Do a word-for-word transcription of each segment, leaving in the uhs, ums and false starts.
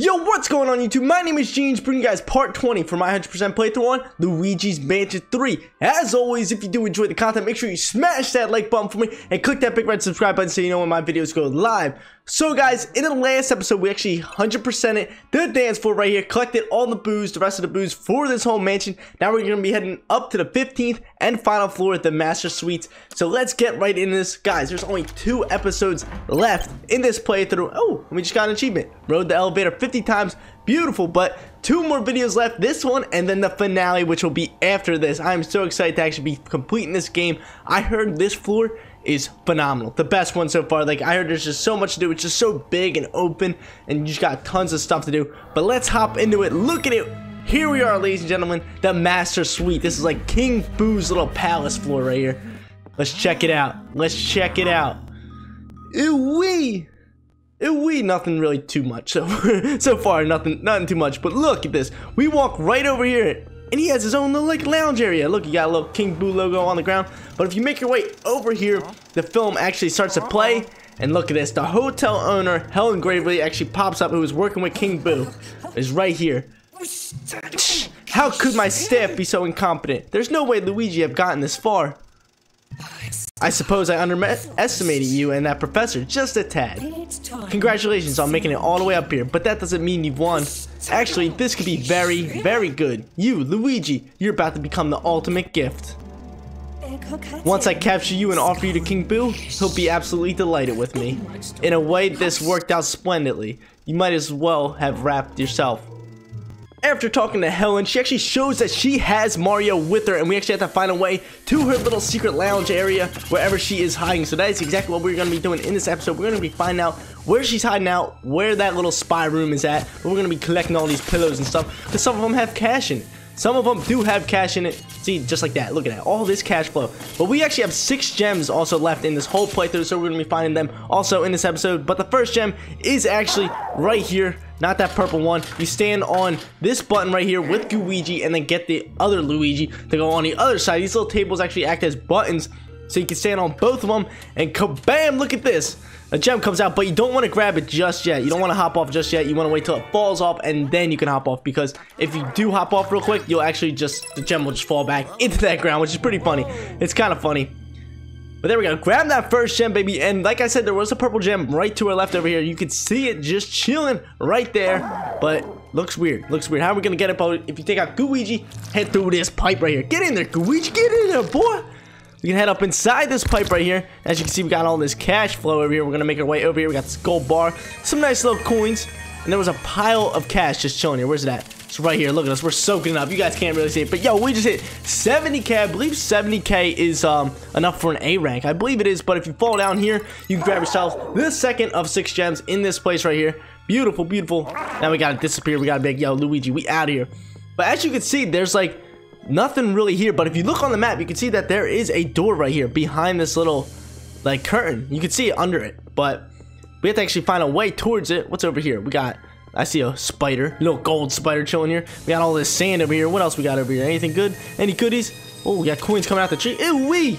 Yo, what's going on YouTube? My name is Jeans, bringing you guys part twenty for my one hundred percent playthrough on Luigi's Mansion three. As always, if you do enjoy the content, make sure you smash that like button for me and click that big red subscribe button so you know when my videos go live. So guys, in the last episode, we actually one hundred percent it the dance floor right here, collected all the boos, the rest of the boos for this whole mansion. Now we're going to be heading up to the fifteenth and final floor at the Master Suites. So let's get right into this. Guys, there's only two episodes left in this playthrough. Oh, we just got an achievement. Rode the elevator fifty times. Beautiful, but two more videos left, this one and then the finale, which will be after this. I'm so excited to actually be completing this game. I heard this floor is phenomenal, the best one so far. Like, I heard there's just so much to do. It's just so big and open and you just got tons of stuff to do. But let's hop into it. Look at it. Here we are, ladies and gentlemen, the Master Suite. This is like King Boo's little palace floor right here. Let's check it out. Let's check it out. Ooh-wee. We nothing really too much so so far, nothing nothing too much. But look at this, we walk right over here and he has his own little like lounge area. Look, you got a little King Boo logo on the ground, but if you make your way over here, the film actually starts to play. And look at this, the hotel owner Helen Gravely actually pops up, who was working with King Boo, is right here. How could my staff be so incompetent? There's no way Luigi have gotten this far. I suppose I underestimated you and that professor just a tad. Congratulations on making it all the way up here, but that doesn't mean you've won. Actually, this could be very, very good. You, Luigi, you're about to become the ultimate gift. Once I capture you and offer you to King Boo, he'll be absolutely delighted with me. In a way, this worked out splendidly. You might as well have wrapped yourself. After talking to Helen, she actually shows that she has Mario with her, and we actually have to find a way to her little secret lounge area wherever she is hiding. So that is exactly what we're going to be doing in this episode. We're going to be finding out where she's hiding out, where that little spy room is at. We're going to be collecting all these pillows and stuff because some of them have cash in it. Some of them do have cash in it. See, just like that. Look at that. All this cash flow. But we actually have six gems also left in this whole playthrough, so we're going to be finding them also in this episode. But the first gem is actually right here. Not that purple one. You stand on this button right here with Gooigi and then get the other Luigi to go on the other side. These little tables actually act as buttons, so you can stand on both of them and kabam, look at this. A gem comes out, but you don't want to grab it just yet. You don't want to hop off just yet. You want to wait till it falls off and then you can hop off, because if you do hop off real quick, you'll actually just, the gem will just fall back into that ground, which is pretty funny. It's kind of funny. But there we go. Grab that first gem, baby. And like I said, there was a purple gem right to our left over here. You can see it just chilling right there. But looks weird. Looks weird. How are we going to get it? But if you take out Gooigi, head through this pipe right here. Get in there, Gooigi. Get in there, boy. We can head up inside this pipe right here. As you can see, we got all this cash flow over here. We're going to make our way over here. We got this gold bar. Some nice little coins. And there was a pile of cash just chilling here. Where's it at? It's right here. Look at us. We're soaking it up. You guys can't really see it. But yo, we just hit seventy K. I believe seventy K is um, enough for an A rank. I believe it is. But if you fall down here, you can grab yourself the second of six gems in this place right here. Beautiful, beautiful. Now we got to disappear. We got to be like, yo, Luigi, we out of here. But as you can see, there's like nothing really here. But if you look on the map, you can see that there is a door right here behind this little like curtain. You can see it under it. But we have to actually find a way towards it. What's over here? We got, I see a spider, a little gold spider chilling here. We got all this sand over here. What else we got over here? Anything good? Any goodies? Oh, we got coins coming out the tree. Ew wee!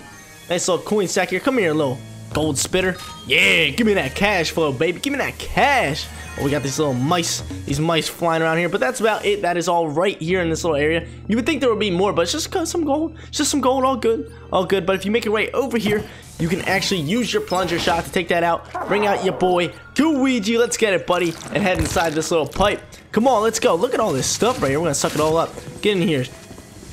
Nice little coin sack here. Come here, little gold spitter. Yeah, give me that cash flow, baby. Give me that cash. Oh, we got these little mice, these mice flying around here. But that's about it. That is all right here in this little area. You would think there would be more, but it's just some gold. It's just some gold, all good, all good. But if you make your way over here, you can actually use your plunger shot to take that out. Bring out your boy, Gooigi. Let's get it, buddy, and head inside this little pipe. Come on, let's go. Look at all this stuff right here. We're going to suck it all up. Get in here.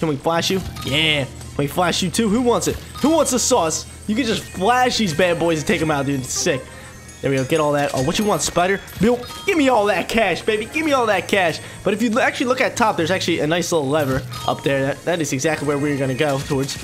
Can we flash you? Yeah. Can we flash you too? Who wants it? Who wants the sauce? You can just flash these bad boys and take them out, dude. It's sick. There we go. Get all that. Oh, what you want, spider? Bill, give me all that cash, baby. Give me all that cash. But if you actually look at top, there's actually a nice little lever up there. That, that is exactly where we're going to go towards.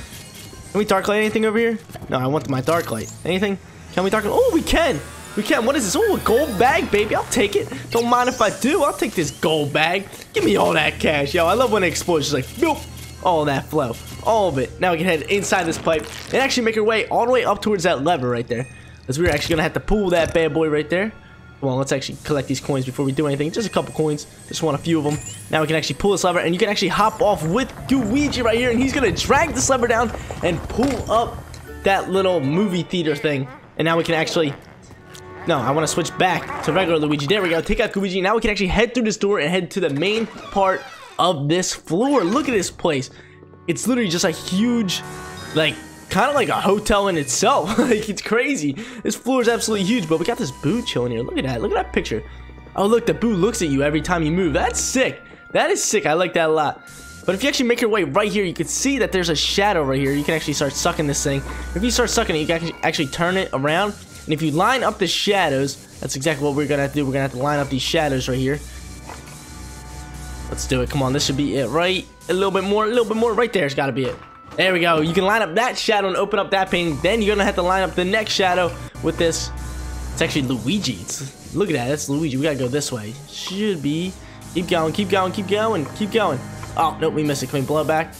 Can we dark light anything over here? No, I want my dark light. Anything? Can we dark light? Oh, we can. We can. What is this? Oh, a gold bag, baby. I'll take it. Don't mind if I do. I'll take this gold bag. Give me all that cash. Yo, I love when it explodes. Just like, nope. All that flow. All of it. Now we can head inside this pipe and actually make our way all the way up towards that lever right there. Because we're actually going to have to pull that bad boy right there. Come on, let's actually collect these coins before we do anything. Just a couple coins. Just want a few of them. Now we can actually pull this lever, and you can actually hop off with Gooigi right here, and he's going to drag this lever down and pull up that little movie theater thing. And now we can actually No, I want to switch back to regular Luigi. There we go. Take out Gooigi. Now we can actually head through this door and head to the main part of this floor. Look at this place. It's literally just a huge, like, kind of like a hotel in itself. Like, it's crazy. This floor is absolutely huge, but we got this Boo chilling here. Look at that. Look at that picture. Oh, look, the Boo looks at you every time you move. That's sick. That is sick. I like that a lot. But if you actually make your way right here, you can see that there's a shadow right here. You can actually start sucking this thing. If you start sucking it, you can actually turn it around. And if you line up the shadows, that's exactly what we're going to have to do. We're going to have to line up these shadows right here. Let's do it. Come on. This should be it, right? A little bit more. A little bit more. Right there. It's got to be it. There we go. You can line up that shadow and open up that ping. Then you're going to have to line up the next shadow with this. It's actually Luigi. It's, look at that. That's Luigi. We got to go this way. Should be. Keep going. Keep going. Keep going. Keep going. Oh, nope. We missed it. Can we blow it back?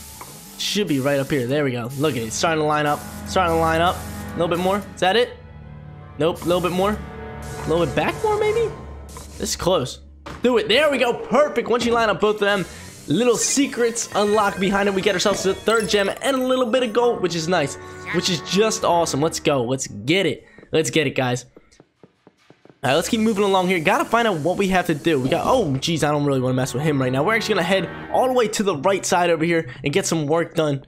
Should be right up here. There we go. Look at it. It's starting to line up. Starting to line up. A little bit more. Is that it? Nope, a little bit more. A little bit back more, maybe? This is close. Do it. There we go. Perfect. Once you line up both of them, little secrets unlock behind it. We get ourselves the third gem and a little bit of gold, which is nice, which is just awesome. Let's go. Let's get it. Let's get it, guys. All right, let's keep moving along here. Gotta find out what we have to do. We got, oh, geez, I don't really want to mess with him right now. We're actually going to head all the way to the right side over here and get some work done.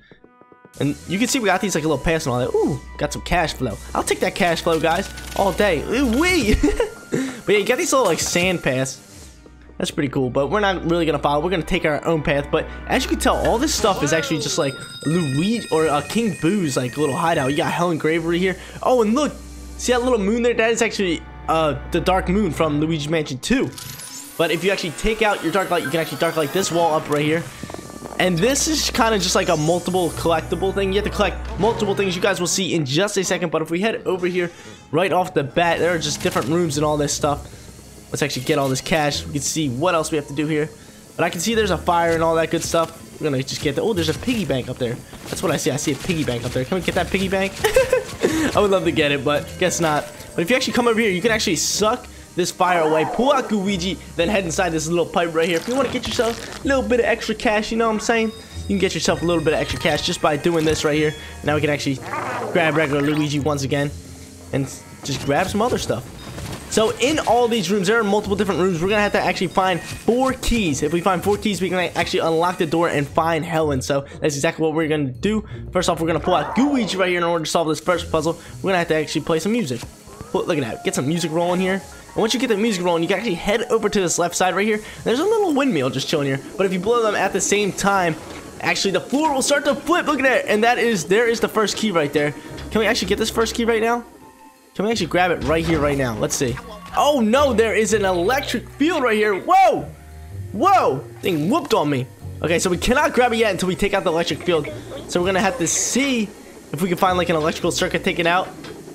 And you can see we got these like a little pass and all that. Ooh, got some cash flow. I'll take that cash flow, guys, all day. Ooh, wee. But yeah, you got these little like sand pass. That's pretty cool, but we're not really gonna follow. We're gonna take our own path. But as you can tell, all this stuff is actually just like Luigi or uh, King Boo's like little hideout. You got Helen Gravely here. Oh, and look, see that little moon there? That is actually uh, the dark moon from Luigi's Mansion two. But if you actually take out your dark light, you can actually dark light this wall up right here. And this is kind of just like a multiple collectible thing. You have to collect multiple things. You guys will see in just a second. But if we head over here right off the bat, there are just different rooms and all this stuff. Let's actually get all this cash. We can see what else we have to do here. But I can see there's a fire and all that good stuff. We're going to just get the... Oh, there's a piggy bank up there. That's what I see. I see a piggy bank up there. Can we get that piggy bank? I would love to get it, but guess not. But if you actually come over here, you can actually suck this fire away, pull out Gooigi, then head inside this little pipe right here. If you want to get yourself a little bit of extra cash, you know what I'm saying? You can get yourself a little bit of extra cash just by doing this right here. Now we can actually grab regular Luigi once again and just grab some other stuff. So in all these rooms, there are multiple different rooms. We're going to have to actually find four keys. If we find four keys, we can actually unlock the door and find Helen. So that's exactly what we're going to do. First off, we're going to pull out Gooigi right here in order to solve this first puzzle. We're going to have to actually play some music. Look at that. Get some music rolling here. And once you get the music rolling, you can actually head over to this left side right here. There's a little windmill just chilling here. But if you blow them at the same time, actually the floor will start to flip. Look at that. And that is, there is the first key right there. Can we actually get this first key right now? Can we actually grab it right here, right now? Let's see. Oh no, there is an electric field right here. Whoa! Whoa! Thing whooped on me. Okay, so we cannot grab it yet until we take out the electric field. So we're going to have to see if we can find like an electrical circuit taken out.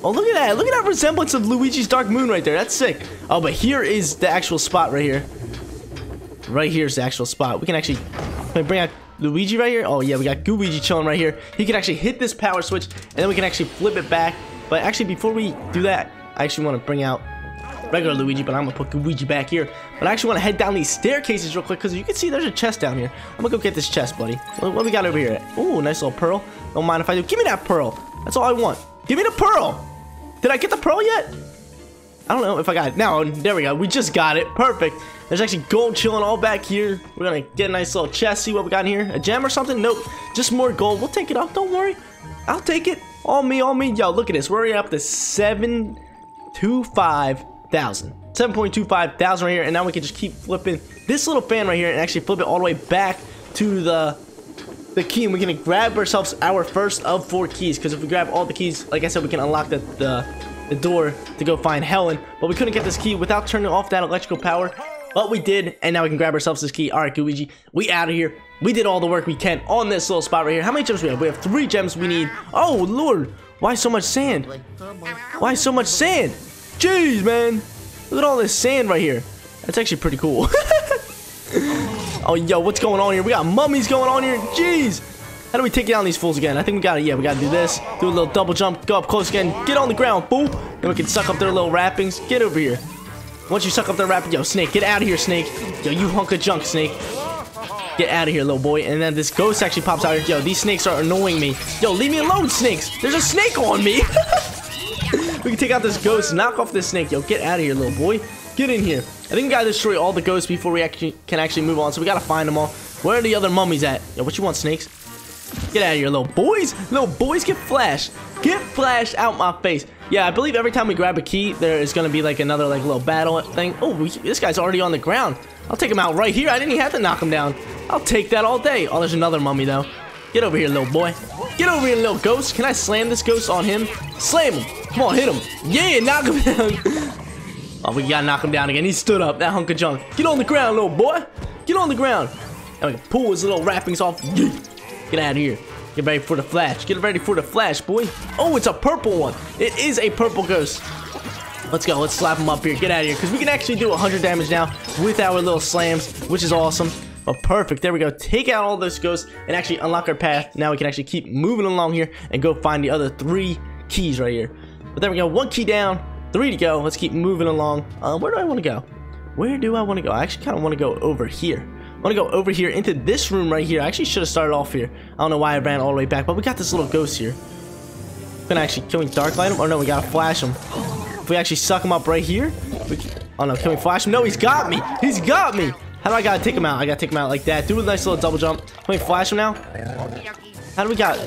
Oh, look at that. Look at that resemblance of Luigi's Dark Moon right there. That's sick. Oh, but here is the actual spot right here. Right here is the actual spot. We can actually can we bring out Luigi right here. Oh, yeah, we got Gooigi chilling right here. He can actually hit this power switch, and then we can actually flip it back. But actually, before we do that, I actually want to bring out regular Luigi, but I'm going to put Gooigi back here. But I actually want to head down these staircases real quick, because you can see there's a chest down here. I'm going to go get this chest, buddy. What, what we got over here? Ooh, nice little pearl. Don't mind if I do. Give me that pearl. That's all I want. Give me the pearl. Did I get the pearl yet? I don't know if I got it. No, there we go. We just got it. Perfect. There's actually gold chilling all back here. We're going to get a nice little chest. See what we got in here. A gem or something? Nope. Just more gold. We'll take it off. Don't worry. I'll take it. All me, all me. Yo, look at this. We're already up to seven hundred twenty-five thousand. seven point two five thousand right here. And now we can just keep flipping this little fan right here and actually flip it all the way back to the... the key, and we're gonna grab ourselves our first of four keys, because if we grab all the keys, like I said, we can unlock the, the the door to go find Helen. But we couldn't get this key without turning off that electrical power, but we did, and now we can grab ourselves this key. All right, Gooigi, we out of here. We did all the work we can on this little spot right here. How many gems we have? We have three gems we need. Oh Lord, why so much sand? Why so much sand? Jeez, man, look at all this sand right here. That's actually pretty cool. Oh, yo, what's going on here? We got mummies going on here. Jeez. How do we take down these fools again? I think we got to, yeah, we got to do this. Do a little double jump. Go up close again. Get on the ground, fool. Then we can suck up their little wrappings. Get over here. Once you suck up their wrappings, yo, Snake, get out of here, Snake. Yo, you hunk of junk, Snake. Get out of here, little boy. And then this ghost actually pops out here. Yo, these snakes are annoying me. Yo, leave me alone, snakes. There's a snake on me. We can take out this ghost, knock off this snake. Yo, get out of here, little boy. Get in here. I think we gotta destroy all the ghosts before we actually can actually move on, so we gotta find them all. Where are the other mummies at? Yo, what you want, snakes? Get out of here, little boys. Little boys, get flashed. Get flashed out my face. Yeah, I believe every time we grab a key, there is gonna be like another like little battle thing. Oh, we, this guy's already on the ground. I'll take him out right here. I didn't even have to knock him down. I'll take that all day. Oh, there's another mummy though. Get over here, little boy. Get over here, little ghost. Can I slam this ghost on him? Slam him. Come on, hit him. Yeah, knock him down. Oh, we gotta knock him down again. He stood up. That hunk of junk. Get on the ground, little boy. Get on the ground. And we can pull his little wrappings off. Get out of here. Get ready for the flash. Get ready for the flash, boy. Oh, it's a purple one. It is a purple ghost. Let's go. Let's slap him up here. Get out of here. Because we can actually do one hundred damage now with our little slams, which is awesome. Oh, perfect. There we go. Take out all those ghosts and actually unlock our path. Now we can actually keep moving along here and go find the other three keys right here. But there we go. One key down. Three to go. Let's keep moving along. Uh, where do I want to go? Where do I want to go? I actually kind of want to go over here. I want to go over here into this room right here. I actually should have started off here. I don't know why I ran all the way back, but we got this little ghost here. We're gonna actually, can we dark light him? Or no, we gotta flash him. If we actually suck him up right here, we can, oh no, can we flash him? No, he's got me. He's got me. How do I gotta take him out? I gotta take him out like that. Do a nice little double jump. Can we flash him now? How do we got?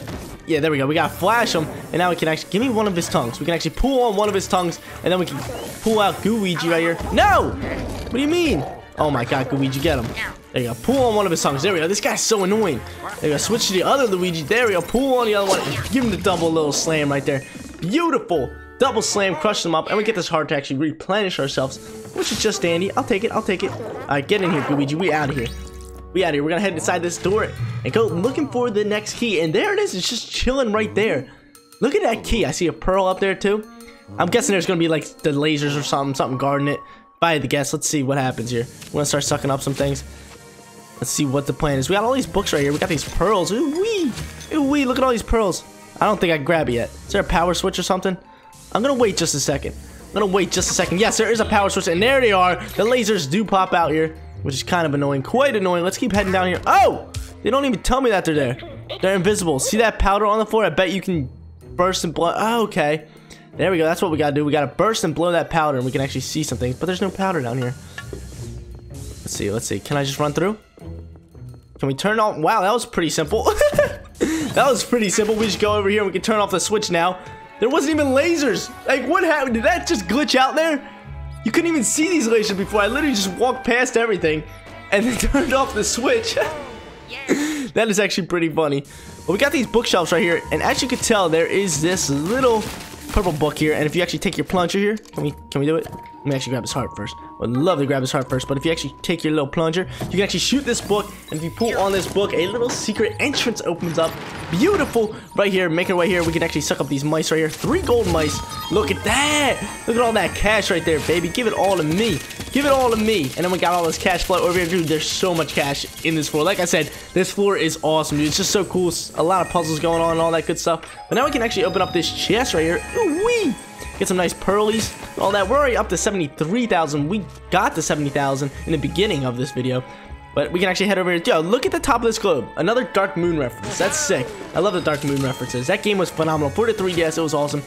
Yeah, there we go. We gotta flash him, and now we can actually give me one of his tongues. We can actually pull on one of his tongues, and then we can pull out Gooigi right here. No! What do you mean? Oh my God, Gooigi, get him. There you go. Pull on one of his tongues. There we go. This guy's so annoying. There you go. Switch to the other Luigi. There we go. Pull on the other one. Give him the double little slam right there. Beautiful. Double slam. Crush them up. And we get this heart to actually replenish ourselves, which is just dandy. I'll take it. I'll take it. All right. Get in here, Gooigi. We out of here. We out of here. We're going to head inside this door and go looking for the next key. And there it is. It's just chilling right there. Look at that key. I see a pearl up there, too. I'm guessing there's going to be, like, the lasers or something. Something guarding it. If I had to guess, let's see what happens here. We're going to start sucking up some things. Let's see what the plan is. We got all these books right here. We got these pearls. Ooh-wee. Ooh-wee. Look at all these pearls. I don't think I can grab it yet. Is there a power switch or something? I'm going to wait just a second. I'm going to wait just a second. Yes, there is a power switch. And there they are. The lasers do pop out here, which is kind of annoying. Quite annoying. Let's keep heading down here. Oh! They don't even tell me that they're there. They're invisible. See that powder on the floor? I bet you can burst and blow. Oh, okay. There we go. That's what we got to do. We got to burst and blow that powder, and we can actually see some things. But there's no powder down here. Let's see. Let's see. Can I just run through? Can we turn off? Wow, that was pretty simple. That was pretty simple. We just go over here and we can turn off the switch now. There wasn't even lasers. Like, what happened? Did that just glitch out there? You couldn't even see these lasers before. I literally just walked past everything and then turned off the switch. That is actually pretty funny. But we got these bookshelves right here. And as you can tell, there is this little purple book here. And if you actually take your plunger here, can we can we do it? Let me actually grab his heart first. Would love to grab his heart first, but if you actually take your little plunger, you can actually shoot this book, and if you pull on this book, a little secret entrance opens up. Beautiful, right here, make our way here. We can actually suck up these mice right here. Three gold mice. Look at that. Look at all that cash right there, baby. Give it all to me. Give it all to me. And then we got all this cash flow over here, dude. There's so much cash in this floor. Like I said, this floor is awesome, dude. It's just so cool. A lot of puzzles going on and all that good stuff. But now we can actually open up this chest right here. Ooh-wee. Get some nice pearlies, all that. We're already up to seventy-three thousand. We got to seventy thousand in the beginning of this video. But we can actually head over here. Yo, look at the top of this globe. Another Dark Moon reference. That's sick. I love the Dark Moon references. That game was phenomenal. For the three D S, it was awesome.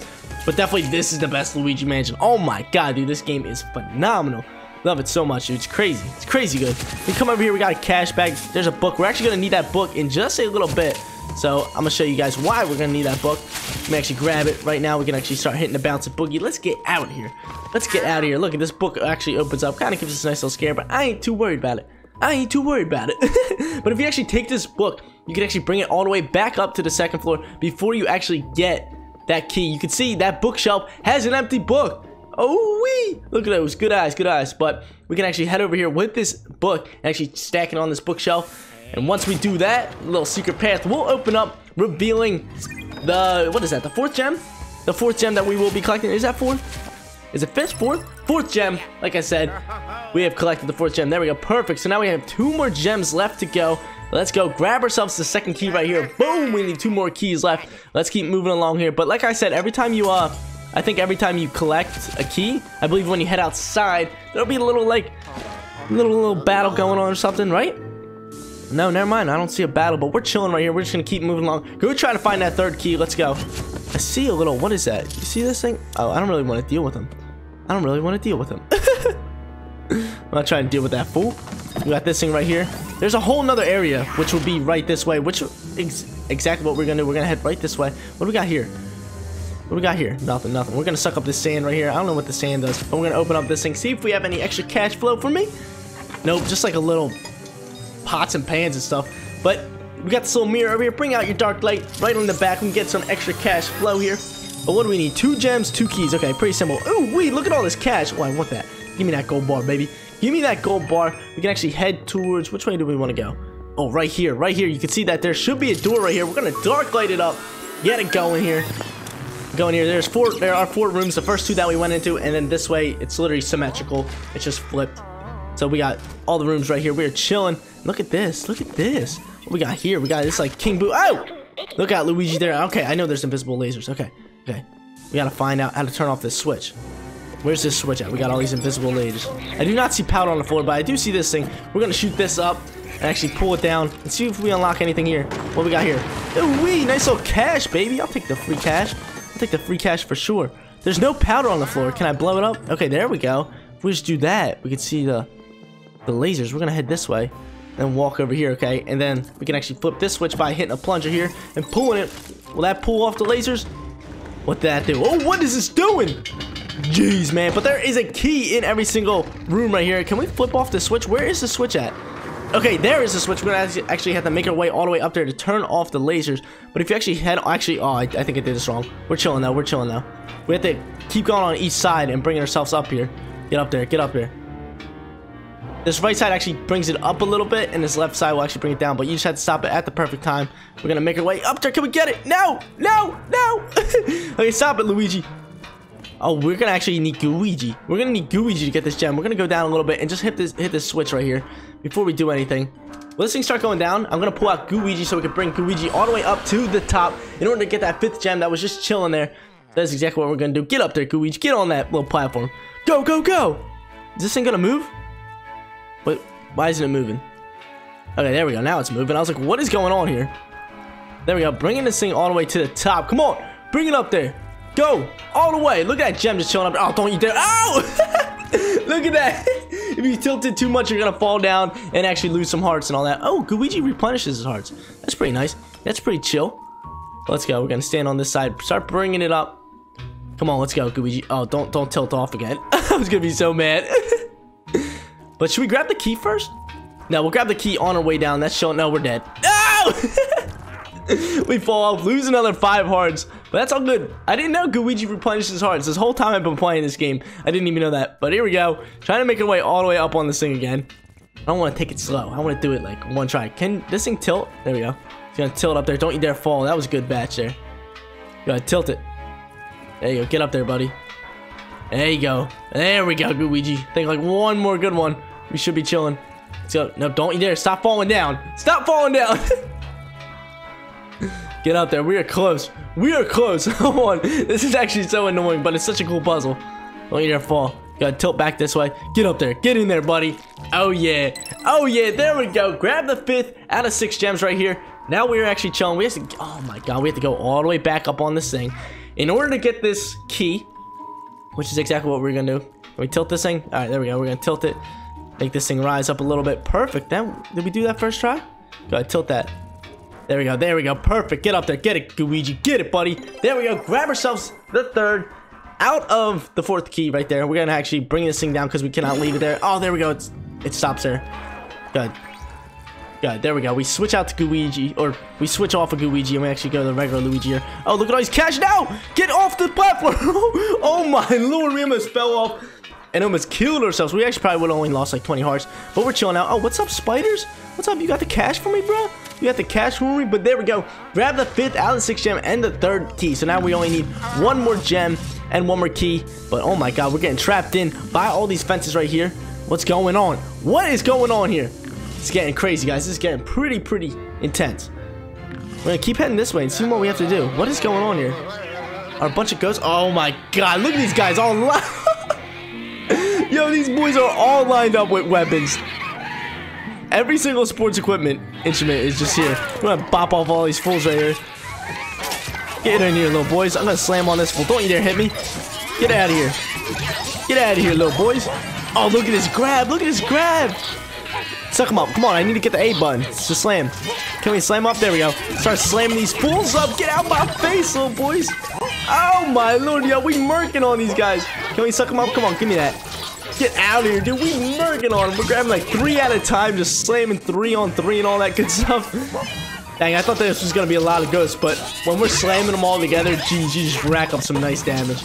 But definitely, this is the best Luigi Mansion. Oh my God, dude. This game is phenomenal. Love it so much, dude. It's crazy. It's crazy good. We come over here. We got a cash bag. There's a book. We're actually going to need that book in just a little bit. So I'm going to show you guys why we're going to need that book. We can actually grab it. Right now, we can actually start hitting the bouncy boogie. Let's get out of here. Let's get out of here. Look at this book actually opens up. Kind of gives us a nice little scare, but I ain't too worried about it. I ain't too worried about it. But if you actually take this book, you can actually bring it all the way back up to the second floor before you actually get that key. You can see that bookshelf has an empty book. Oh, wee! Look at those. Good eyes, good eyes. But we can actually head over here with this book and actually stack it on this bookshelf. And once we do that, little secret path will open up, revealing the, what is that, the fourth gem? The fourth gem that we will be collecting. Is that fourth? Is it fifth? Fourth? Fourth gem. Like I said, we have collected the fourth gem. There we go. Perfect. So now we have two more gems left to go. Let's go grab ourselves the second key right here. Boom! We need two more keys left. Let's keep moving along here. But like I said, every time you, uh, I think every time you collect a key, I believe when you head outside, there'll be a little, like, little, little battle going on or something, right? No, never mind. I don't see a battle, but we're chilling right here. We're just going to keep moving along. Go try to find that third key. Let's go. I see a little, what is that? You see this thing? Oh, I don't really want to deal with him. I don't really want to deal with him. I'm not trying to deal with that fool. We got this thing right here. There's a whole nother area, which will be right this way, which is exactly what we're going to do. We're going to head right this way. What do we got here? What do we got here? Nothing, nothing. We're going to suck up this sand right here. I don't know what the sand does, but we're going to open up this thing. See if we have any extra cash flow for me. Nope, just like a little pots and pans and stuff. But we got this little mirror over here. Bring out your dark light right on the back. We can get some extra cash flow here. But what do we need? Two gems, two keys. Okay, pretty simple. Ooh, wait, look at all this cash. Oh, I want that. Give me that gold bar, baby. Give me that gold bar. We can actually head towards... Which way do we want to go? Oh, right here. Right here. You can see that there should be a door right here. We're going to dark light it up. Get it going here. Going here. There's four... There are four rooms. The first two that we went into. And then this way, it's literally symmetrical. It's just flipped. So we got all the rooms right here. We are chilling. Look at this. Look at this. What we got here? We got this like King Boo. Oh! Look out, Luigi there. Okay, I know there's invisible lasers. Okay. Okay. We got to find out how to turn off this switch. Where's this switch at? We got all these invisible lasers. I do not see powder on the floor, but I do see this thing. We're going to shoot this up and actually pull it down and see if we unlock anything here. What we got here? Ooh-wee, nice little cash, baby. I'll take the free cash. I'll take the free cash for sure. There's no powder on the floor. Can I blow it up? Okay, there we go. If we just do that, we can see the, the lasers. We're going to head this way and walk over here, okay? And then we can actually flip this switch by hitting a plunger here and pulling it. Will that pull off the lasers? What'd that do? Oh, what is this doing? Jeez, man, but there is a key in every single room right here. Can we flip off the switch? Where is the switch at? Okay, there is the switch. We're gonna actually have to make our way all the way up there to turn off the lasers. But if you actually head, actually, oh, I, I think I did this wrong. We're chilling now. We're chilling now. We have to keep going on each side and bringing ourselves up here. Get up there. Get up there. This right side actually brings it up a little bit, and this left side will actually bring it down. But you just have to stop it at the perfect time. We're gonna make our way up there. Can we get it? No, no, no. Okay, stop it, Luigi. Oh, we're gonna actually need Gooigi. We're gonna need Gooigi to get this gem. We're gonna go down a little bit and just hit this hit this switch right here before we do anything. Will this thing start going down? I'm gonna pull out Gooigi so we can bring Gooigi all the way up to the top in order to get that fifth gem that was just chilling there. That's exactly what we're gonna do. Get up there, Gooigi. Get on that little platform. Go, go, go! Is this thing gonna move? Wait, why isn't it moving? Okay, there we go. Now it's moving. I was like, what is going on here? There we go. Bringing this thing all the way to the top. Come on, bring it up there. Go all the way. Look at that gem just chilling up. Oh, don't you dare. Oh! Look at that. If you tilt it too much, you're going to fall down and actually lose some hearts and all that. Oh, Gooigi replenishes his hearts. That's pretty nice. That's pretty chill. Let's go. We're going to stand on this side. Start bringing it up. Come on, let's go, Gooigi. Oh, don't don't tilt off again. I was going to be so mad. But should we grab the key first? No, we'll grab the key on our way down. That's showing. No, we're dead. Oh! We fall off, lose another five hearts, but that's all good. I didn't know Gooigi replenishes hearts. This whole time I've been playing this game, I didn't even know that. But here we go, trying to make our way all the way up on this thing again. I don't want to take it slow. I want to do it like one try. Can this thing tilt? There we go. It's gonna tilt up there. Don't you dare fall. That was a good batch there. Gotta tilt it. There you go. Get up there, buddy. There you go. There we go, Gooigi. Think like one more good one. We should be chilling. Let's go. No, don't you dare. Stop falling down. Stop falling down. Get out there. We are close. We are close. Come on. This is actually so annoying, but it's such a cool puzzle. Don't you dare fall. Gotta tilt back this way. Get up there. Get in there, buddy. Oh, yeah. Oh, yeah. There we go. Grab the fifth out of six gems right here. Now we're actually chilling. We have to... Oh, my God. We have to go all the way back up on this thing in order to get this key, which is exactly what we're going to do. Can we tilt this thing? All right. There we go. We're going to tilt it. Make this thing rise up a little bit. Perfect. Then, did we do that first try? Go ahead. Tilt that. There we go, there we go, perfect. Get up there, get it, Gooigi, get it, buddy. There we go, grab ourselves the third out of the fourth key right there. We're gonna actually bring this thing down because we cannot leave it there. Oh, there we go, it's, it stops there. Good, good, there we go. We switch out to Gooigi, or we switch off of Gooigi and we actually go to the regular Luigi here. Oh, look at all these cash now! Get off the platform! Oh my lord, we almost fell off and almost killed ourselves. We actually probably would have only lost like twenty hearts, but we're chilling out. Oh, what's up, spiders? What's up, you got the cash for me, bro? You have to cash for me, but there we go. Grab the fifth out of the sixth gem and the third key. So now we only need one more gem and one more key. But oh my god, we're getting trapped in by all these fences right here. What's going on? What is going on here? It's getting crazy, guys. This is getting pretty, pretty intense. We're going to keep heading this way and see what we have to do. What is going on here? Are a bunch of ghosts? Oh my god, look at these guys all lined up. Yo, these boys are all lined up with weapons. Every single sports equipment instrument is just here. We're gonna bop off all these fools right here. Get in here, little boys. I'm gonna slam on this fool. Don't you dare hit me. Get out of here. Get out of here, little boys. Oh, look at this grab. Look at this grab. Suck him up. Come on, I need to get the A button. It's just slam. Can we slam up? There we go. Start slamming these fools up. Get out my face, little boys. Oh, my lord, yo. We murking on these guys. Can we suck them up? Come on, give me that. Get out of here, dude. We murking on them. We're grabbing like three at a time. Just slamming three on three and all that good stuff. Dang, I thought this was going to be a lot of ghosts, but when we're slamming them all together, geez, you just rack up some nice damage.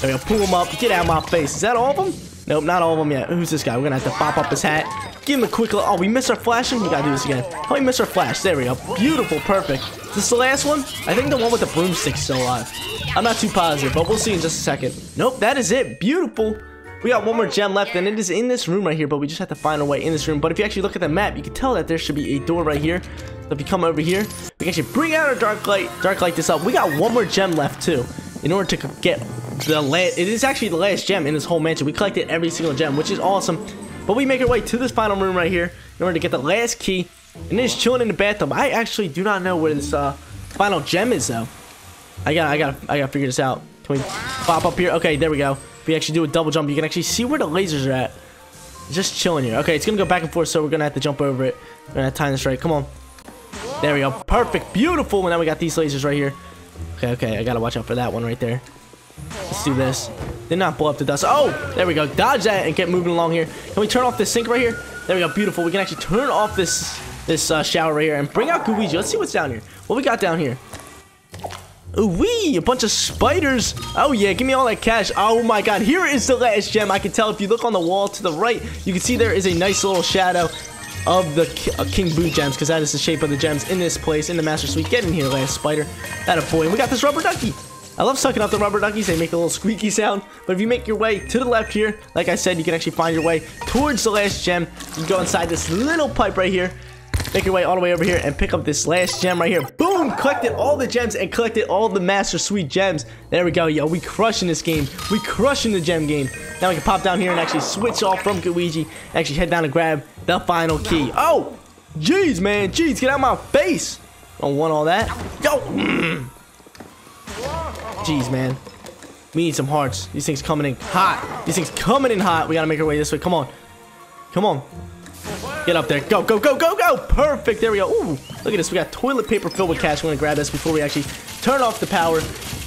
There we go. Pull them up. Get out of my face. Is that all of them? Nope, not all of them yet. Who's this guy? We're going to have to pop up his hat. Give him a quick look. Oh, we missed our flashing. We got to do this again. Oh, we missed our flash. There we go. Beautiful. Perfect. Is this the last one? I think the one with the broomstick's still alive. I'm not too positive, but we'll see in just a second. Nope, that is it. Beautiful. We got one more gem left, and it is in this room right here, but we just have to find our way in this room. But if you actually look at the map, you can tell that there should be a door right here. So if you come over here, we can actually bring out our dark light, dark light this up. We got one more gem left, too, in order to get the last. It is actually the last gem in this whole mansion. We collected every single gem, which is awesome. But we make our way to this final room right here in order to get the last key. And it's chilling in the bathroom. I actually do not know where this uh, final gem is, though. I gotta, I gotta, I gotta figure this out. Can we pop up here? Okay, there we go. If we actually do a double jump, you can actually see where the lasers are at. Just chilling here. Okay, it's gonna go back and forth, so we're gonna have to jump over it. We're gonna time this right. Come on. There we go. Perfect. Beautiful. And now we got these lasers right here. Okay, okay. I gotta watch out for that one right there. Let's do this. Did not blow up the dust. Oh, there we go. Dodge that and get moving along here. Can we turn off this sink right here? There we go. Beautiful. We can actually turn off this this uh, shower right here and bring out Gooigi. Let's see what's down here. What we got down here? Ooh-wee, a bunch of spiders. Oh yeah, give me all that cash. Oh my god, here is the last gem. I can tell if you look on the wall to the right, you can see there is a nice little shadow of the King Boo gems, because that is the shape of the gems in this place, in the Master Suite. Get in here, last spider. That a boy. And we got this rubber ducky. I love sucking up the rubber duckies. They make a little squeaky sound. But if you make your way to the left here, like I said, you can actually find your way towards the last gem. You can go inside this little pipe right here. Make your way all the way over here and pick up this last gem right here. Boom! Collected all the gems and collected all the Master Suite gems. There we go, yo. We crushing this game. We crushing the gem game. Now we can pop down here and actually switch off from Gooigi. Actually head down and grab the final key. Oh! Jeez, man. Jeez, get out of my face. Don't want all that. Yo! Mm. Jeez, man. We need some hearts. These things coming in hot. These things coming in hot. We gotta make our way this way. Come on. Come on. Get up there. Go, go, go, go, go. Perfect. There we go. Ooh, look at this. We got toilet paper filled with cash. We're going to grab this before we actually turn off the power.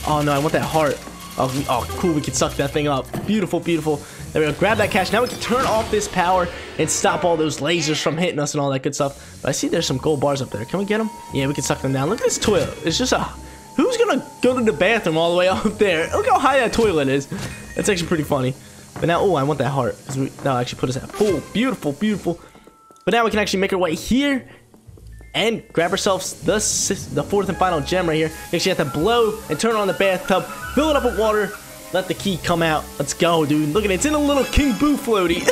Oh, no. I want that heart. Oh, oh, cool. We can suck that thing up. Beautiful, beautiful. There we go. Grab that cash. Now we can turn off this power and stop all those lasers from hitting us and all that good stuff. But I see there's some gold bars up there. Can we get them? Yeah, we can suck them down. Look at this toilet. It's just a... Who's going to go to the bathroom all the way up there? Look how high that toilet is. That's actually pretty funny. But now... Oh, I want that heart. Because we... That'll actually put us at full. Beautiful, beautiful. But now we can actually make our way here and grab ourselves the, the fourth and final gem right here. You actually have to blow and turn on the bathtub, fill it up with water, let the key come out. Let's go, dude. Look at it. It's in a little King Boo floaty.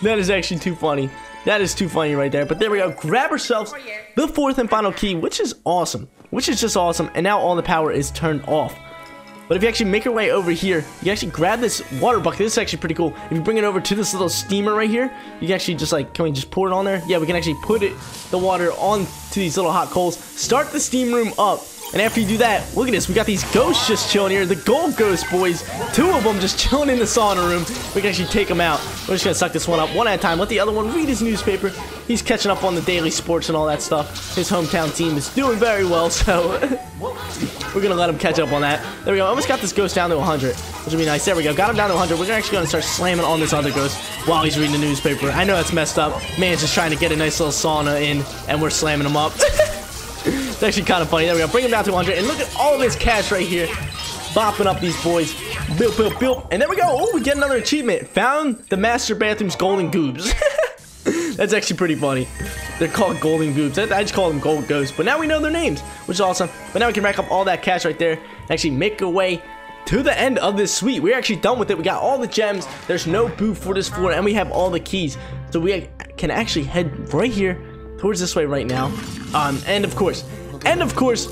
That is actually too funny. That is too funny right there. But there we go. Grab ourselves the fourth and final key, which is awesome. Which is just awesome. And now all the power is turned off. But if you actually make your way over here, you actually grab this water bucket. This is actually pretty cool. If you bring it over to this little steamer right here, you can actually just like, can we just pour it on there? Yeah, we can actually put it, the water on to these little hot coals. Start the steam room up. And after you do that, look at this. We got these ghosts just chilling here. The gold ghost boys. Two of them just chilling in the sauna room. We can actually take them out. We're just going to suck this one up one at a time. Let the other one read his newspaper. He's catching up on the daily sports and all that stuff. His hometown team is doing very well, so we're going to let him catch up on that. There we go. Almost got this ghost down to one hundred, which would be nice. There we go. Got him down to one hundred. We're actually going to start slamming on this other ghost while he's reading the newspaper. I know that's messed up. Man's just trying to get a nice little sauna in, and we're slamming him up. It's actually kind of funny. There we go. Bring him down to one hundred. And look at all this cash right here. Bopping up these boys. Build, build, build. And there we go. Oh, we get another achievement. Found the Master Bathroom's Golden Goobs. That's actually pretty funny. They're called Golden Goobs. I, I just call them Gold Ghosts. But now we know their names, which is awesome. But now we can rack up all that cash right there. And actually make our way to the end of this suite. We're actually done with it. We got all the gems. There's no boo for this floor. And we have all the keys. So we can actually head right here towards this way right now. Um, and of course... And of course,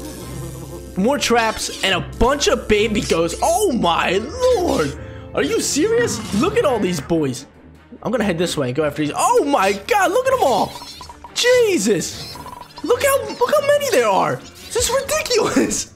more traps and a bunch of baby ghosts. Oh my lord! Are you serious? Look at all these boys. I'm gonna head this way and go after these. Oh my god! Look at them all. Jesus! Look how look how many there are. This is ridiculous.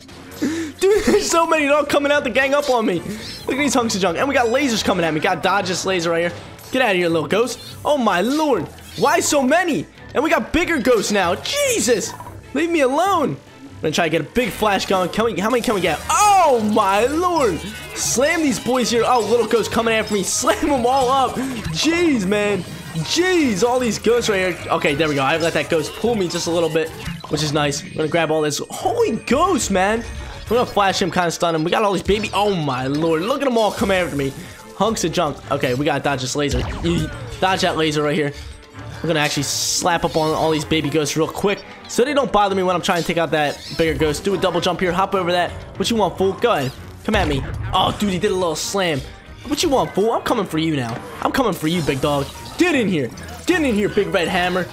Dude, there's so many. They're all coming out to gang up on me. Look at these hunks of junk. And we got lasers coming at me. Got dodge this laser right here. Get out of here, little ghost. Oh, my Lord. Why so many? And we got bigger ghosts now. Jesus. Leave me alone. I'm going to try to get a big flash going. Can we, how many can we get? Oh, my Lord. Slam these boys here. Oh, little ghosts coming after me. Slam them all up. Jeez, man. Jeez, all these ghosts right here. Okay, there we go. I let that ghost pull me just a little bit, which is nice. I'm going to grab all this. Holy ghost, man. We're gonna flash him, kind of stun him. We got all these baby. Oh my Lord! Look at them all come after me. Hunks of junk. Okay, we gotta dodge this laser. Dodge that laser right here. We're gonna actually slap up on all these baby ghosts real quick, so they don't bother me when I'm trying to take out that bigger ghost. Do a double jump here. Hop over that. What you want, fool? Go ahead. Come at me. Oh, dude, he did a little slam. What you want, fool? I'm coming for you now. I'm coming for you, big dog. Get in here. Get in here, big red hammer.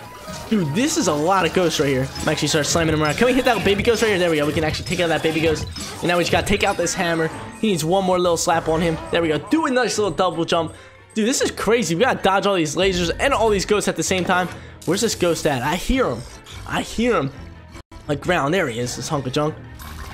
Dude, this is a lot of ghosts right here. I'm actually start slamming him around. Can we hit that baby ghost right here? There we go. We can actually take out that baby ghost. And now we just got to take out this hammer. He needs one more little slap on him. There we go. Do a nice little double jump. Dude, this is crazy. We got to dodge all these lasers and all these ghosts at the same time. Where's this ghost at? I hear him. I hear him. Like ground. There he is. This hunk of junk.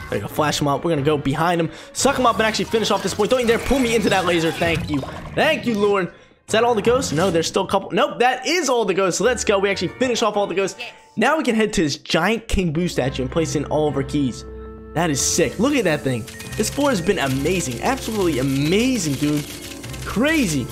There you go. Flash him up. We're going to go behind him. Suck him up and actually finish off this boy. Don't you dare pull me into that laser. Thank you. Thank you, Lord. Is that all the ghosts? No, there's still a couple. Nope, that is all the ghosts. Let's go. We actually finish off all the ghosts. Now we can head to this giant King Boo statue and place in all of our keys. That is sick. Look at that thing. This floor has been amazing. Absolutely amazing, dude. Crazy.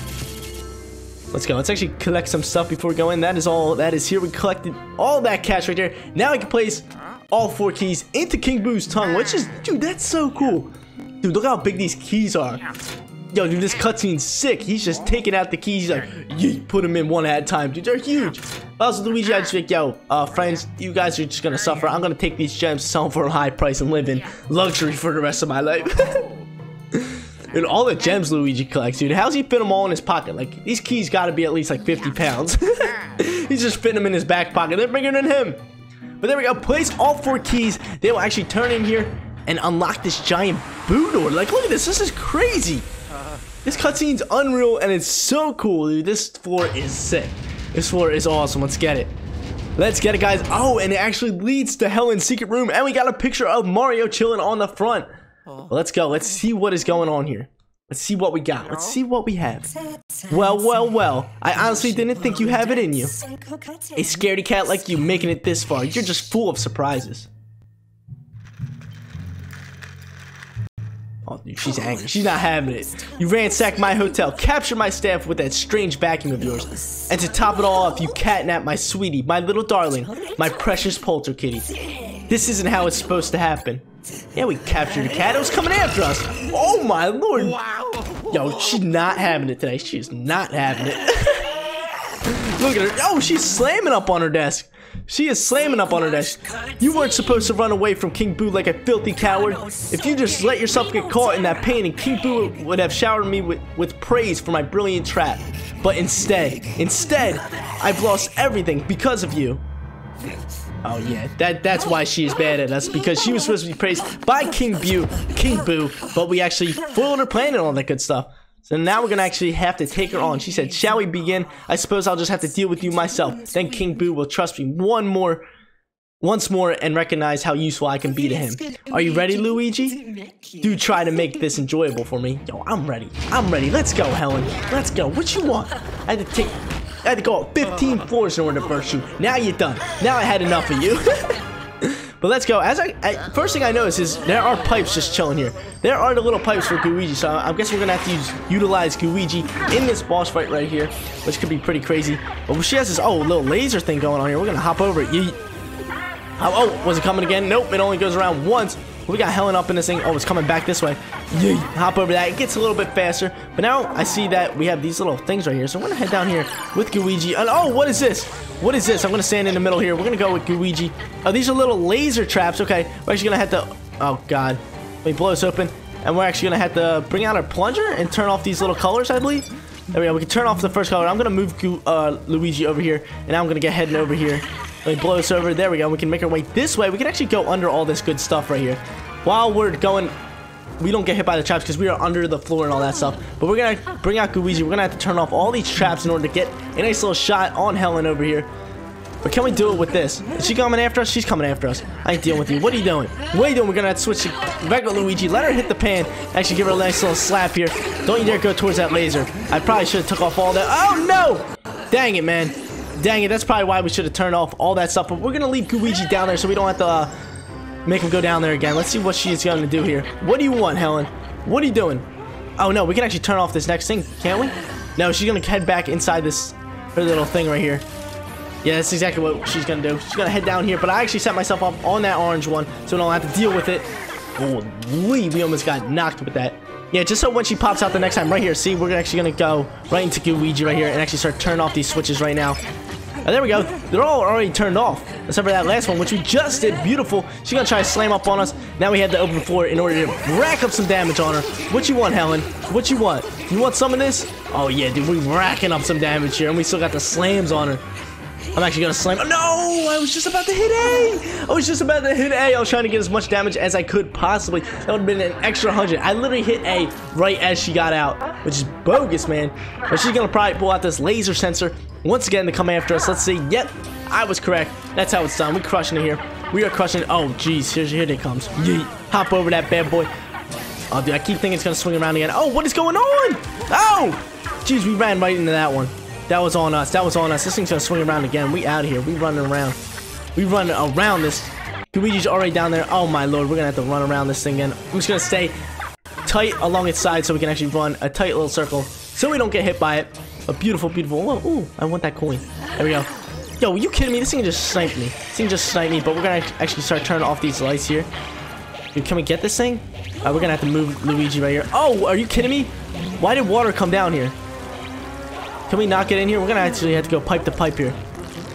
Let's go. Let's actually collect some stuff before we go in. That is all. That is here. We collected all that cash right there. Now I can place all four keys into King Boo's tongue, which is, dude, that's so cool. Dude, look how big these keys are. Yo, dude, this cutscene's sick. He's just taking out the keys. He's like, yeet, put them in one at a time. Dude, they're huge. Also, Luigi, I just think, yo, uh, friends, you guys are just gonna suffer. I'm gonna take these gems, sell them for a high price, and live in luxury for the rest of my life. Dude, all the gems Luigi collects, dude. How's he fit them all in his pocket? Like, these keys gotta be at least like fifty pounds. He's just fitting them in his back pocket. They're bigger than him. But there we go. Place all four keys. They will actually turn in here and unlock this giant Boo door. Like, look at this. This is crazy. This cutscene's unreal and it's so cool, dude. This floor is sick. This floor is awesome. Let's get it. Let's get it, guys. Oh, and it actually leads to Helen's secret room, and we got a picture of Mario chilling on the front. Well, let's go. Let's see what is going on here. Let's see what we got. Let's see what we have. Well, well, well. I honestly didn't think you have it in you. A scaredy cat like you making it this far. You're just full of surprises. Oh, dude, she's angry. She's not having it. You ransacked my hotel, captured my staff with that strange vacuum of yours. And to top it all off, you catnapped my sweetie, my little darling, my precious polter kitty. This isn't how it's supposed to happen. Yeah, we captured a cat. It was coming after us. Oh, my Lord. Yo, she's not having it today. She's not having it. Look at her. Oh, she's slamming up on her desk. She is slamming up on her desk. You weren't supposed to run away from King Boo like a filthy coward. If you just let yourself get caught in that pain, and King Boo would have showered me with, with praise for my brilliant trap. But instead, instead, I've lost everything because of you. Oh yeah, that that's why she is bad at us, because she was supposed to be praised by King Boo, King Boo, but we actually foiled her plan and all that good stuff. So now we're going to actually have to take her on. She said, shall we begin? I suppose I'll just have to deal with you myself. Then King Boo will trust me one more, once more and recognize how useful I can be to him. Are you ready, Luigi? Do try to make this enjoyable for me. Yo, I'm ready. I'm ready. Let's go, Helen. Let's go. What you want? I had to take, I had to go up fifteen floors in order to burst you. Now you're done. Now I had enough of you. But let's go. As I, I first thing I notice is there are pipes just chilling here. There are the little pipes for Gooigi, so I, I guess we're gonna have to use, utilize Gooigi in this boss fight right here, which could be pretty crazy. But she has this oh little laser thing going on here. We're gonna hop over it. Yeet. Oh, oh, was it coming again? Nope, it only goes around once. We got Helen up in this thing. Oh, it's coming back this way. Yeet. Hop over that. It gets a little bit faster. But now I see that we have these little things right here, so I'm gonna head down here with Gooigi. And oh, what is this? What is this? I'm gonna stand in the middle here. We're gonna go with Gooigi. Oh, these are little laser traps. Okay, we're actually gonna have to. Oh God, we blow this open, and we're actually gonna have to bring out our plunger and turn off these little colors, I believe. There we go. We can turn off the first color. I'm gonna move Gu uh, Luigi over here, and I'm gonna get heading over here. Let me blow this over. There we go. We can make our way this way. We can actually go under all this good stuff right here. While we're going, we don't get hit by the traps because we are under the floor and all that stuff. But we're going to bring out Gooigi. We're going to have to turn off all these traps in order to get a nice little shot on Helen over here. But can we do it with this? Is she coming after us? She's coming after us. I ain't dealing with you. What are you doing? What are you doing? We're gonna have to switch to regular Luigi. Let her hit the pan. Actually, give her a nice little slap here. Don't you dare go towards that laser. I probably should have took off all that. Oh, no! Dang it, man. Dang it. That's probably why we should have turned off all that stuff. But we're gonna leave Gooigi down there so we don't have to uh, make him go down there again. Let's see what she is going to do here. What do you want, Helen? What are you doing? Oh, no. We can actually turn off this next thing, can't we? No, she's gonna head back inside this her little thing right here. Yeah, that's exactly what she's gonna do. She's gonna head down here, but I actually set myself up on that orange one, so I don't have to deal with it. Oh, we, we almost got knocked with that. Yeah, just so when she pops out the next time, right here, see, we're actually gonna go right into Gooigi right here and actually start turning off these switches right now. Oh, there we go. They're all already turned off, except for that last one, which we just did. Beautiful. She's gonna try to slam up on us. Now we had to open the floor in order to rack up some damage on her. What you want, Helen? What you want? You want some of this? Oh yeah, dude, we racking up some damage here, and we still got the slams on her. I'm actually gonna slam. Oh, no! I was just about to hit A! I was just about to hit A! I was trying to get as much damage as I could possibly. That would have been an extra one hundred. I literally hit A right as she got out, which is bogus, man. But she's gonna probably pull out this laser sensor once again to come after us. Let's see. Yep, I was correct. That's how it's done. We're crushing it here. We are crushing it. Oh, geez. Here, here it comes. Yeet. Hop over that bad boy. Oh, dude, I keep thinking it's gonna swing around again. Oh, what is going on? Oh! Jeez, we ran right into that one. That was on us. That was on us. This thing's gonna swing around again. We out of here. We running around. We running around this. Luigi's already down there. Oh my lord, we're gonna have to run around this thing again. I'm just gonna stay tight along its side so we can actually run a tight little circle so we don't get hit by it. A beautiful, beautiful. Whoa, ooh, I want that coin. There we go. Yo, are you kidding me? This thing just sniped me. This thing just sniped me. But we're gonna actually start turning off these lights here. Dude, can we get this thing? Uh, we're gonna have to move Luigi right here. Oh, are you kidding me? Why did water come down here? Can we not get in here? We're gonna actually have to go pipe to pipe here.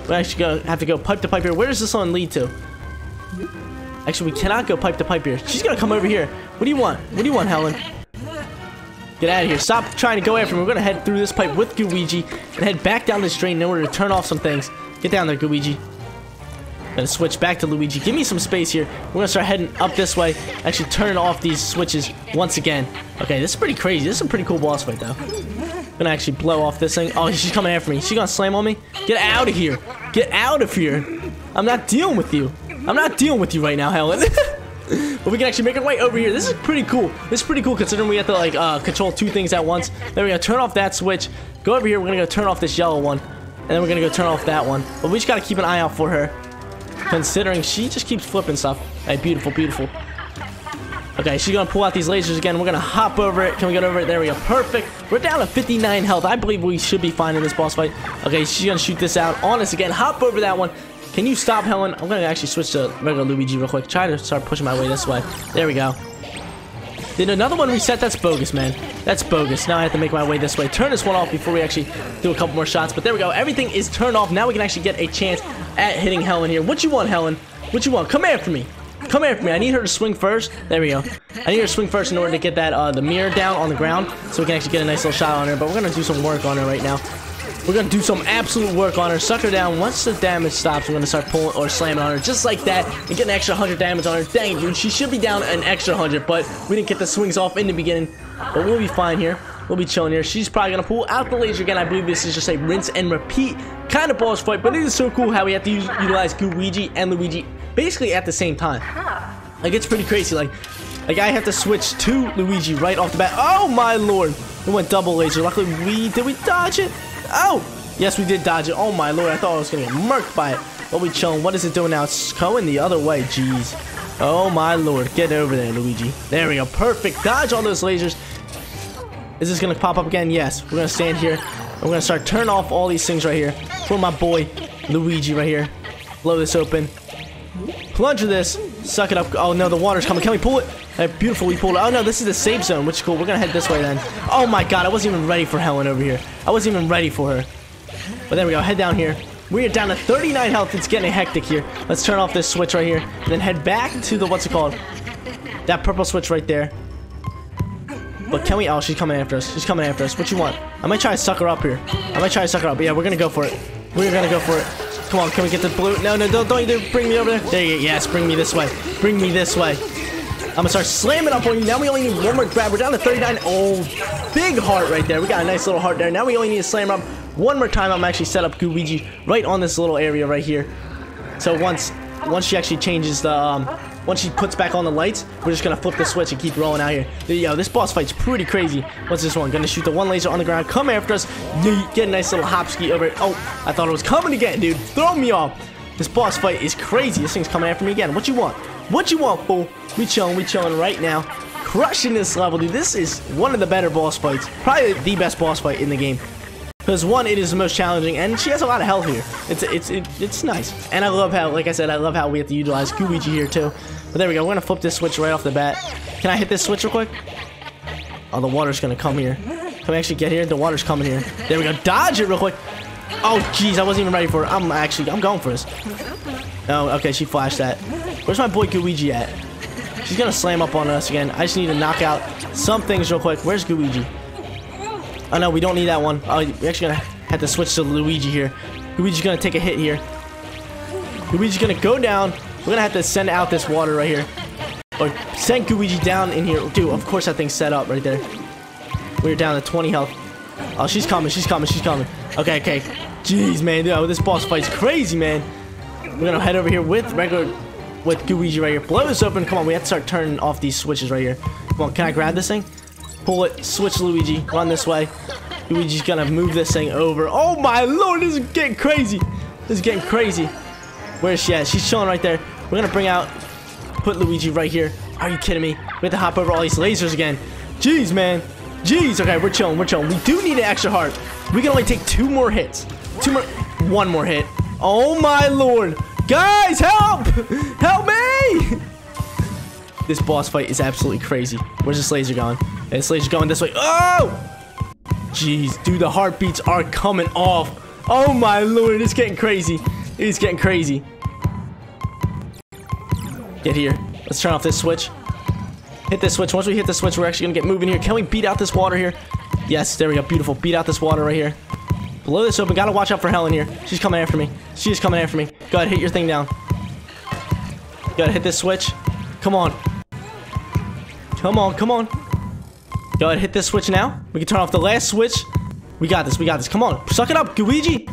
We're actually gonna have to go pipe to pipe here. Where does this one lead to? Actually, we cannot go pipe to pipe here. She's gonna come over here. What do you want? What do you want, Helen? Get out of here. Stop trying to go after me. We're gonna head through this pipe with Gooigi and head back down this drain in order to turn off some things. Get down there, Gooigi. Gonna switch back to Luigi. Give me some space here. We're gonna start heading up this way. Actually, turn off these switches once again. Okay, this is pretty crazy. This is a pretty cool boss fight, though. Gonna actually blow off this thing. Oh, she's coming after me. She's gonna slam on me. Get out of here. Get out of here. I'm not dealing with you. I'm not dealing with you right now, Helen. But we can actually make our way over here. This is pretty cool. This is pretty cool considering we have to like uh, control two things at once. Then we're gonna turn off that switch. Go over here. We're gonna go turn off this yellow one, and then we're gonna go turn off that one. But we just gotta keep an eye out for her, considering she just keeps flipping stuff. Hey, right, beautiful, beautiful. Okay, she's gonna pull out these lasers again. We're gonna hop over it. Can we get over it? There we go. Perfect. We're down to fifty-nine health. I believe we should be fine in this boss fight. Okay, she's gonna shoot this out on us again. Hop over that one. Can you stop, Helen? I'm gonna actually switch to regular Luigi real quick. Try to start pushing my way this way. There we go. Did another one reset? That's bogus, man. That's bogus. Now I have to make my way this way. Turn this one off before we actually do a couple more shots. But there we go. Everything is turned off. Now we can actually get a chance at hitting Helen here. What you want, Helen? What you want? Come after me. Come after me. I need her to swing first. There we go. I need her to swing first in order to get that uh, the mirror down on the ground so we can actually get a nice little shot on her. But we're going to do some work on her right now. We're going to do some absolute work on her. Suck her down. Once the damage stops, we're going to start pulling or slamming on her just like that and get an extra one hundred damage on her. Dang, dude. She should be down an extra one hundred, but we didn't get the swings off in the beginning. But we'll be fine here. We'll be chilling here. She's probably going to pull out the laser again. I believe this is just a rinse and repeat kind of boss fight, but it is so cool how we have to use, utilize Gooigi and Luigi basically at the same time. Like, it's pretty crazy. Like, like I have to switch to Luigi right off the bat. Oh, my lord. It went double laser. Luckily, we... Did we dodge it? Oh! Yes, we did dodge it. Oh, my lord. I thought I was going to get murked by it. But we chilling. What is it doing now? It's going the other way. Jeez. Oh, my lord. Get over there, Luigi. There we go. Perfect. Dodge all those lasers. Is this going to pop up again? Yes. We're going to stand here. I'm going to start turning off all these things right here for my boy Luigi right here. Blow this open. Plunge with this. Suck it up. Oh, no, the water's coming. Can we pull it? Right, beautiful, we pulled it. Oh, no, this is the save zone, which is cool. We're going to head this way then. Oh, my God. I wasn't even ready for Helen over here. I wasn't even ready for her. But there we go. Head down here. We are down to thirty-nine health. It's getting hectic here. Let's turn off this switch right here. And then head back to the, what's it called? That purple switch right there. But can we? Oh, she's coming after us. She's coming after us. What you want? I might try to suck her up here. I might try to suck her up. But yeah, we're going to go for it. We're going to go for it. Come on, can we get the blue? No, no, don't, don't you do. Bring me over there. There you go. Yes, bring me this way. Bring me this way. I'm going to start slamming up on you. Now we only need one more grab. We're down to thirty-nine. Oh, big heart right there. We got a nice little heart there. Now we only need to slam up one more time. I'm actually set up Gooigi right on this little area right here. So once once she actually changes the... Um, once she puts back on the lights, we're just going to flip the switch and keep rolling out here. Yo, this boss fight's pretty crazy. What's this one? Going to shoot the one laser on the ground. Come after us. Get a nice little hop ski over it. Oh, I thought it was coming again, dude. Throw me off. This boss fight is crazy. This thing's coming after me again. What you want? What you want, fool? We chilling. We chilling right now. Crushing this level, dude. This is one of the better boss fights. Probably the best boss fight in the game. Because one, it is the most challenging, and she has a lot of health here. It's it's it, it's nice, and I love how, like I said, I love how we have to utilize Gooigi here too. But there we go. We're gonna flip this switch right off the bat. Can I hit this switch real quick? Oh, the water's gonna come here. Can we actually get here? The water's coming here. There we go. Dodge it real quick. Oh, jeez, I wasn't even ready for it. I'm actually I'm going for this. Oh, okay, she flashed that. Where's my boy Gooigi at? She's gonna slam up on us again. I just need to knock out some things real quick. Where's Gooigi? Oh no, we don't need that one. Oh, we're actually gonna have to switch to Luigi here. Luigi's gonna take a hit here. Luigi's gonna go down. We're gonna have to send out this water right here. Or send Gooigi down in here. Dude, of course that thing's set up right there. We're down to twenty health. Oh, she's coming, she's coming, she's coming. Okay, okay. Jeez, man, dude, oh, this boss fight's crazy, man. We're gonna head over here with regular, with Gooigi right here. Blow this open. Come on, we have to start turning off these switches right here. Come on, can I grab this thing? Pull it, switch Luigi, run this way. Luigi's gonna move this thing over. Oh my lord, this is getting crazy. This is getting crazy. Where is she at? She's chilling right there. We're gonna bring out, put Luigi right here. Are you kidding me? We have to hop over all these lasers again. Jeez, man. Jeez. Okay, we're chilling, we're chilling. We do need an extra heart. We can only take two more hits. Two more, one more hit. Oh my lord. Guys, help! Help me! This boss fight is absolutely crazy. Where's this laser going? And this laser's going this way. Oh! Jeez, dude, the heartbeats are coming off. Oh my lord, it's getting crazy. It's getting crazy. Get here. Let's turn off this switch. Hit this switch. Once we hit the switch, we're actually gonna get moving here. Can we beat out this water here? Yes, there we go. Beautiful. Beat out this water right here. Blow this open. Gotta watch out for Helen here. She's coming after me. She's coming after me. Go ahead, hit your thing down. Gotta hit this switch. Come on. Come on, come on. Go ahead, hit this switch now. We can turn off the last switch. We got this, we got this. Come on, suck it up, Gooigi.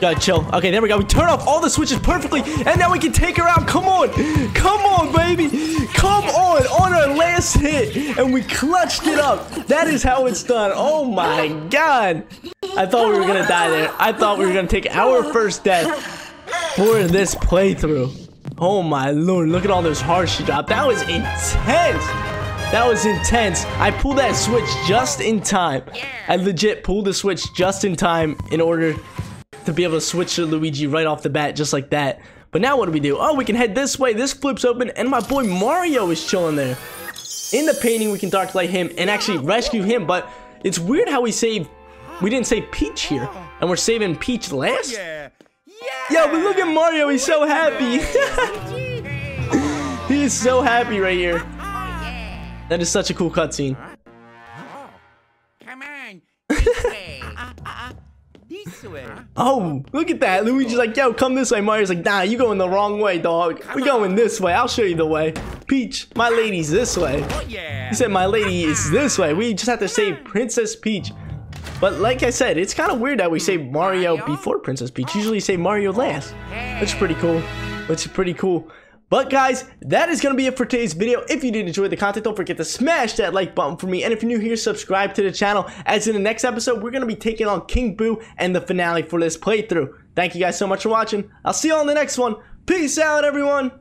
Go ahead, chill. Okay, there we go. We turn off all the switches perfectly, and now we can take her out. Come on. Come on, baby. Come on, on our last hit, and we clutched it up. That is how it's done. Oh, my God. I thought we were going to die there. I thought we were going to take our first death for this playthrough. Oh my lord, look at all those hearts she dropped. That was intense. That was intense. I pulled that switch just in time. Yeah. I legit pulled the switch just in time in order to be able to switch to Luigi right off the bat, just like that. But now what do we do? Oh, we can head this way. This flips open, and my boy Mario is chilling there. In the painting, we can dark light him and actually rescue him, but it's weird how we save... We didn't save Peach here, and we're saving Peach last? Yeah. Yeah, but look at Mario, he's so happy. He is so happy right here. That is such a cool cutscene. Come on. This way. Oh, look at that. Luigi's like, yo, come this way. Mario's like, nah, you going the wrong way, dog. We're going this way. I'll show you the way. Peach, my lady's this way. He said my lady is this way. We just have to save Princess Peach. But like I said, it's kind of weird that we save Mario before Princess Peach. Usually save Mario last, which is pretty cool, which is pretty cool. But guys, that is going to be it for today's video. If you did enjoy the content, don't forget to smash that like button for me. And if you're new here, subscribe to the channel. As in the next episode, we're going to be taking on King Boo and the finale for this playthrough. Thank you guys so much for watching. I'll see you all in the next one. Peace out, everyone.